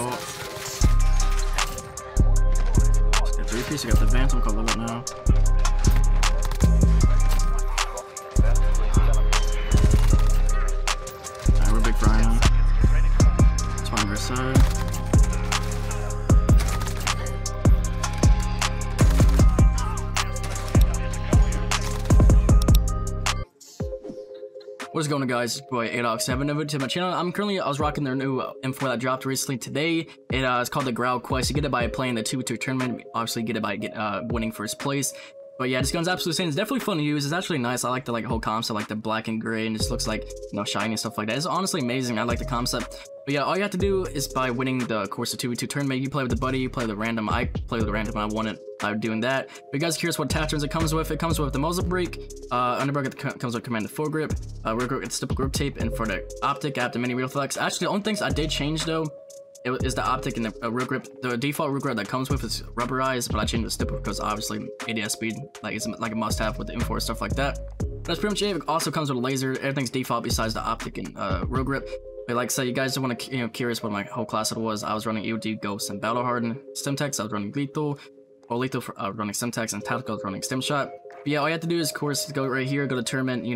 shot. Let's get three piece, I got the advance, I'm gonna load now. Alright, we're big fry now. It's fine, we're side. What's going on, guys? It's boy Adocts. If you're new to my channel, I was rocking their new M4 that dropped recently today. It's called the Grail Quest. You get it by playing the 2-2 tournament. Obviously, you get it by winning first place. But yeah, this gun's absolutely insane. It's definitely fun to use. It's actually nice. I like the whole concept, like the black and gray, and it just looks like, you know, shiny and stuff like that. It's honestly amazing. I like the concept. But yeah, all you have to do is by winning the course of 2v2 tournament. You play with the buddy, you play with the random. I play with the random. I won it by doing that. But you guys are curious what attachments it comes with? It comes with the muzzle brake, underbrake comes with command the foregrip, rear grip, it's stipple grip tape, and for the optic, I have the mini reflex. Actually, the only things I did change though. It is the optic and the rear grip. The default rear grip that comes with is rubberized, but I changed the stipple because obviously ADS speed is like a must-have with the M4 stuff like that. That's pretty much it. It also comes with a laser. Everything's default besides the optic and rear grip. But like I said, you guys want to curious what my whole class was. I was running EOD, Ghosts, and Battle Harden. Stemtex, I was running Lethal. Or Lethal for running Stemtex, and Tactical was running Stim Shot. But yeah, all you have to do is, of course, go right here, go to tournament. You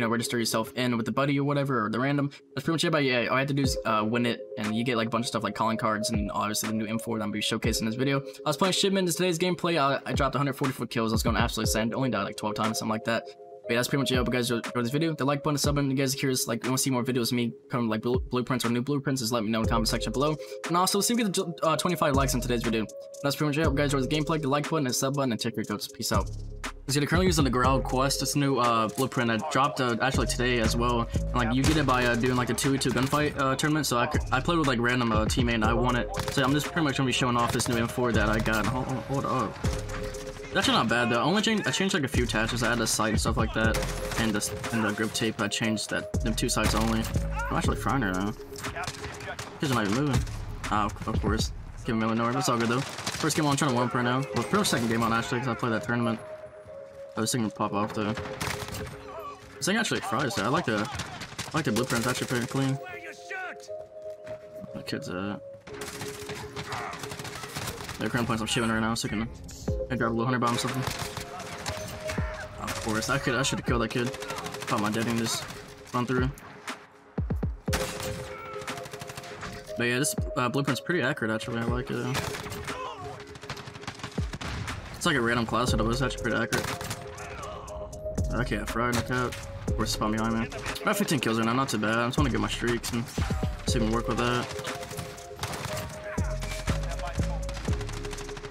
know, register yourself in with the buddy or whatever, or the random. That's pretty much it. But yeah, all I had to do is win it, and you get like a bunch of stuff like calling cards and obviously the new M4 that I'm going to be showcasing in this video. I was playing Shipment in today's gameplay. I dropped 144 kills. I was going absolutely insane. Only died like 12 times, something like that. But yeah, that's pretty much it. I hope you guys enjoyed this video. The like button, sub button. You guys are curious, like, you want to see more videos of me coming like blueprints or new blueprints, just let me know in the comment section below. And also, let's see if we get 25 likes in today's video. That's pretty much it. I hope you guys enjoyed the gameplay. The like button and sub button, and check your codes. Peace out. So they're currently using the Grail Quest. It's a new blueprint that dropped actually today as well. And like you get it by doing like a 2v2 gunfight tournament. So I played with like random teammate and I won it. So I'm just pretty much gonna be showing off this new M4 that I got. Hold up. That's not bad though. I changed like a few attachments. I had a sight and stuff like that, and the grip tape. I changed that them two sights only. I'm actually frying her now. Cause I'm not even moving. Ah, of course. Give me a million. It's all good though. First game on, I'm trying to warm up right now. Well, first second game on actually, cause I played that tournament. Oh, this thing can pop off though. This thing actually fries though. I like the blueprint. It's actually pretty clean. My kid's they're currently playing some shit right now, so I can grab a little Hunter Bomb or something. Oh, of course, I should have killed that kid. Caught my dead and just run through. But yeah, this blueprint's pretty accurate actually. I like it. It's like a random class, but it was actually pretty accurate. Okay, I fried, knocked out. Or spawn behind me. About 15 kills right now, not too bad. I just want to get my streaks and see if we can work with that.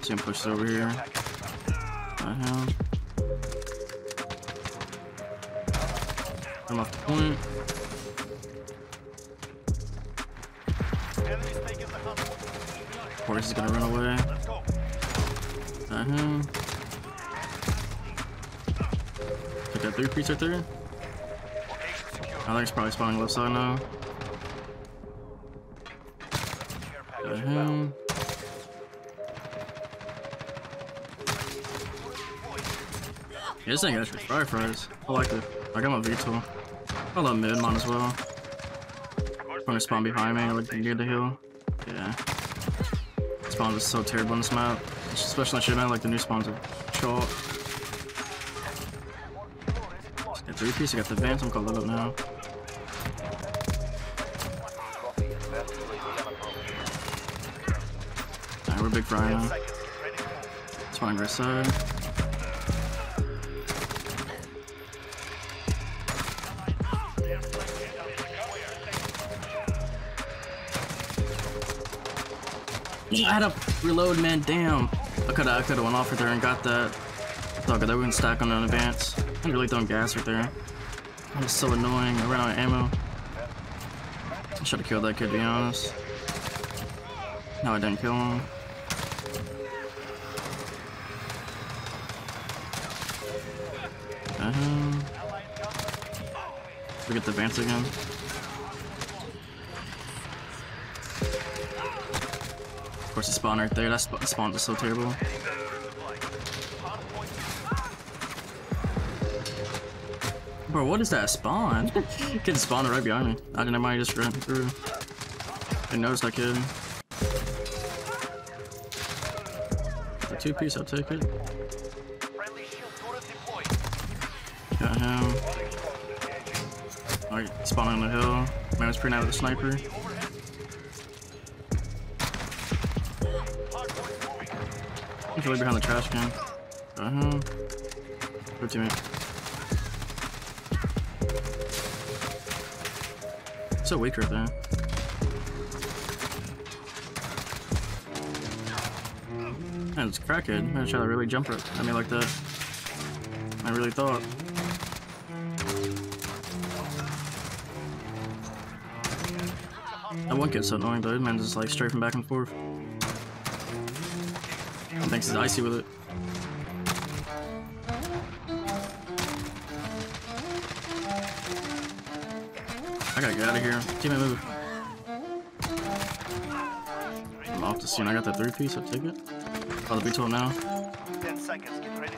See him push it over here. I'm off the point. Of course, he's gonna run away. Got three piece right there. I think it's probably spawning left side now. Got him. Yeah, this thing actually fries. I like it. I got my V2. I love mid mine as well. I'm gonna spawn behind me. I like near the hill. Yeah. Spawns is so terrible on this map. Especially shit, man. Like the new spawns are short. Three piece, I got the advance, I'm gonna load up now. Alright, we're big fry now. Spawning right side. I had to reload, man, damn. I could've went off right there and got that. Thought that we can stack on an advance. I'm really throwing gas right there. That was so annoying. I ran out of ammo. I should have killed that kid, to be honest. No, I didn't kill him. We get the advance again. Of course, the spawn right there. That spawn was so terrible. Bro, what is that spawn? Kid spawned right behind me. I didn't mind, just ran through. Didn't notice that kid. A two-piece, I'll take it. Got him. Alright, spawning on the hill. Man was pretty nice with a sniper. He's really behind the trash can. Got him. Good teammate. So weak right there. Man, it's crackhead. Man, try to really jump it at me like that. I really thought. That one gets so annoying, dude. Man, just like strafing back and forth. I think he's icy with it. I gotta get out of here. Teammate, move. I'm off the scene. I got that three-piece. I'll take it. Oh, the B-12 now. 10 seconds. Get ready.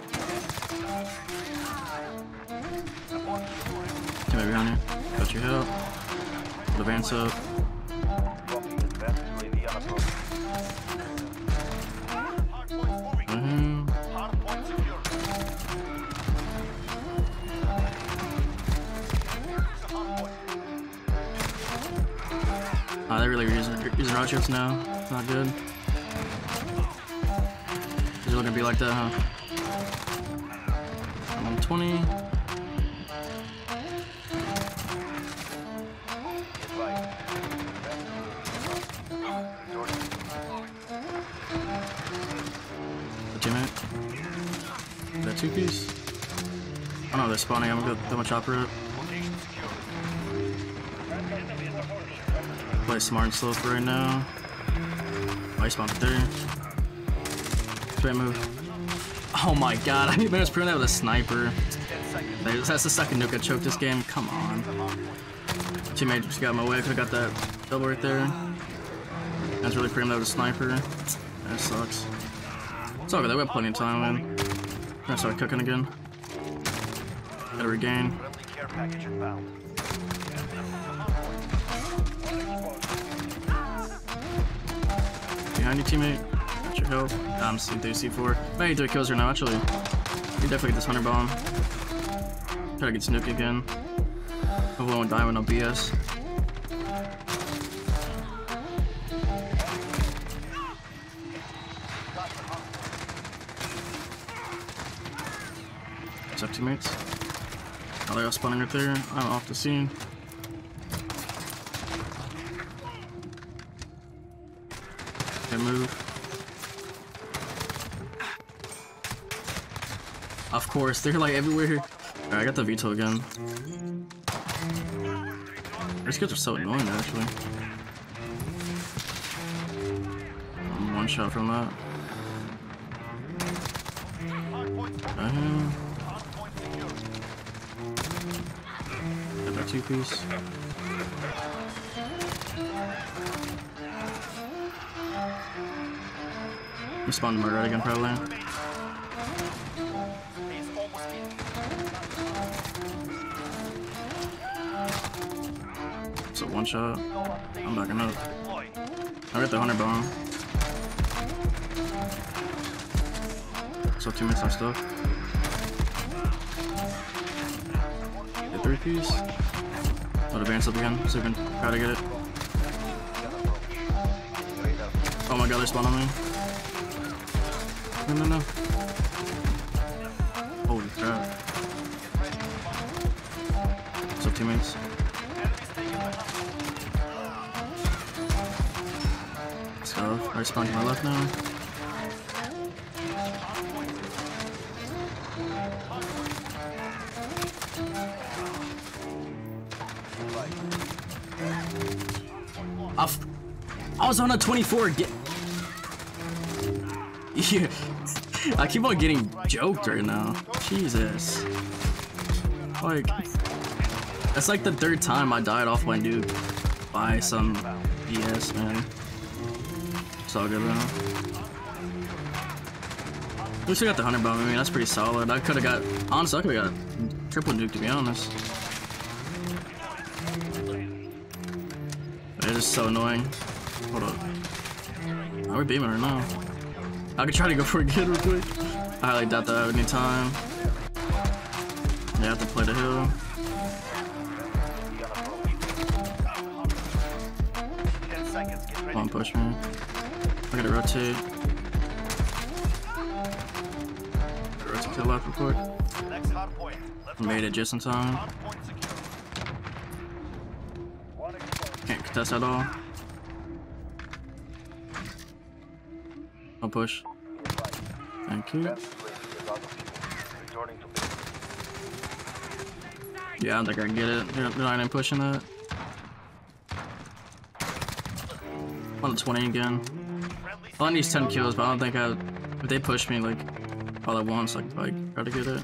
Teammate behind you. Got your help. Advance up. Oh, they really are using rocket ships now. It's not good. It's really gonna be like that, huh? I'm on 20. A teammate. Is that two-piece? Oh no, they're spawning. I'm gonna go throw my chopper up. Play smart and slow for right now. Ice bomb there. Great move. Oh my god, I need to prune that with a sniper. That's the second nuke I choked this game. Come on. Teammate just got my way. I could have got that double right there. That's really pruning that with a sniper. That sucks. It's all good. They got plenty of time, man. I'm gonna start cooking again. Gotta regain. Behind your teammate, got your help. I'm C3, C4. Maybe 3 kills right now, actually. You definitely get this Hunter Bomb. Try to get snooped again. Hopefully I won't die with no BS. What's up, teammates? Oh, they're all spawning right there. I'm off the scene. Move. Of course, they're like everywhere. Alright, I got the veto again. These kids are so annoying, actually. One shot from that. Got that two-piece. I'm spawning murder again, probably. So one shot. I'm backing up. I got the Hunter Bomb. So 2 minutes on stuff. Get 3-piece. I'll advance up again, so we can try to get it. Oh my god, they're spawning me. No. Holy crap. What's up, teammates? So, I spawned to my left now. I was on a 24. Yeah. I keep on getting joked right now. Jesus. Like, that's like the 3rd time I died off my nuke by some BS, man. It's all good now. We still got the Hunter Bomb. I mean, that's pretty solid. I could have got, honestly, I could have got triple nuke, to be honest. It is so annoying. Hold up. Or beaming or no. I could try to go for a kid real quick. I highly doubt that I would need time. Yeah, I have to play the hill. Come on, push me. I gotta rotate. Rotate to the left real quick. Made it just in time. Can't contest at all. I'll push. Thank you. Yeah, I don't think I can get it. They're not even pushing that. On the 20 again. Well, I need 10 kills, but I don't think if they push me like all at once, like try to get it.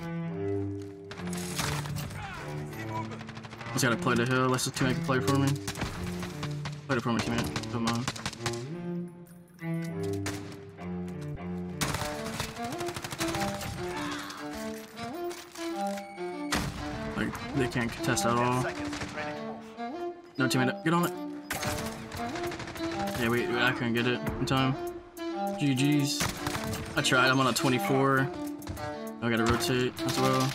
Just gotta play the hill. Let's just teammate can play for me. Play it for me, teammate. Come on. Like, they can't contest at all. No, teammate, get on it. Yeah, wait, I couldn't get it in time. GG's. I tried. I'm on a 24. I gotta rotate as well.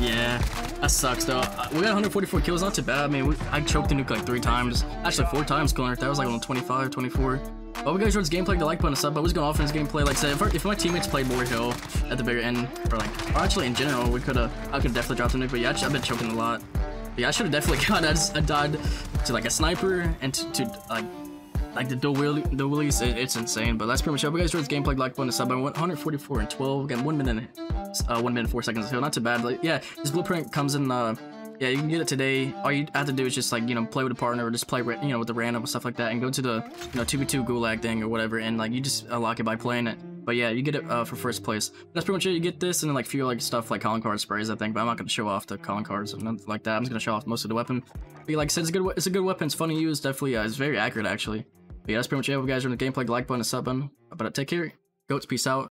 Yeah. That sucks though. We got 144 kills, not too bad. I mean, I choked the nuke like 3 times. Actually 4 times killing right there. I was like on 25, 24. But if you guys enjoyed this gameplay, the like button, sub. I was going offense gameplay. Like I said, if my teammates played more hill at the bigger end, or like, or actually in general, I could have definitely dropped the nuke. But yeah, I've been choking a lot. But yeah, I should have definitely got. I died to like a sniper and to like the dual wheelies, it's insane. But that's pretty much it. If you guys enjoyed this gameplay, like button, sub. I went 144 and 12. Again, 1 minute 4 seconds of hill, not too bad. But yeah, this blueprint comes in. Yeah, you can get it today. All you have to do is just like, you know, play with a partner or just play with, you know, with the random and stuff like that, and go to the, you know, 2v2 gulag thing or whatever, and like you just unlock it by playing it. But yeah, you get it for first place. That's pretty much it. You get this and like few like stuff like calling card sprays, I think. But I'm not gonna show off the calling cards and nothing like that. I'm just gonna show off most of the weapon. But like I said, it's a good weapon. It's fun to use. Definitely, it's very accurate actually. But yeah, that's pretty much it. If you guys are in the gameplay, like button, sub button. But take care. Goats, peace out.